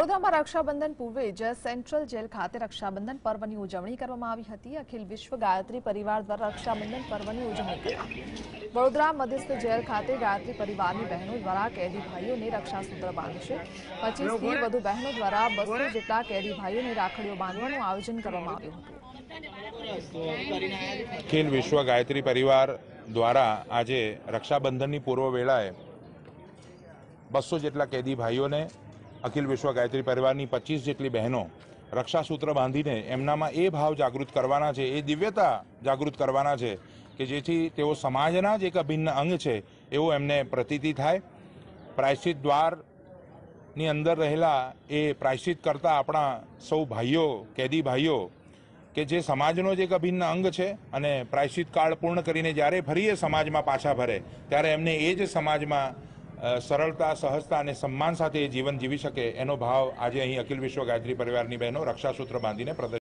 વડોદરામાં રક્ષાબંધન પૂર્વે જ સેન્ટ્રલ જેલ ખાતે રક્ષાબંધન પર્વની ઉજવણી કરવામાં આવી હતી। અખિલ વિશ્વ ગાયત્રી પરિવાર દ્વારા રક્ષાબંધન પર્વની ઉજવણી કરવામાં વડોદરા મધ્યસ્થ જેલ ખાતે ગાયત્રી પરિવારની બહેનો દ્વારા કેદી ભાઈઓને રક્ષાસૂત્ર બાંધશે। 25થી વધુ બહેનો દ્વારા 200 જેટલા કેદી ભાઈઓને રાખડીઓ બાંધવાનું આયોજન કરવામાં આવ્યું હતું। અખિલ વિશ્વ ગાયત્રી પરિવાર દ્વારા આજે રક્ષાબંધનની પૂર્વ વેળાએ 200 જેટલા કેદી ભાઈઓને अखिल विश्व गायत्री परिवार की 25 जेटली बहनों रक्षासूत्र बांधी एमनामा ए भाव जागृत करवाना है, ए दिव्यता जागृत करवाना है कि जेथी तेओ समाजना ज एक अभिन्न अंग है एवं एमने प्रतीति थाय। प्रायश्चित द्वार नी अंदर रहेला ए प्रायश्चित करता अपना सौ भाईओ कैदी भाईओ के जे समाजनो ज एक अभिन्न अंग है अने प्रायश्चित काल पूर्ण करीने ज्यारे फरीए समाज में पाछा फरे त्यारे एमने ए ज समाज में सरलता सहजता और सम्मान साथ जीवन जीवी सके एनो भाव आज अहीं अखिल विश्व गायत्री परिवार की बहनों रक्षासूत्र बांधीने प्रदर्शित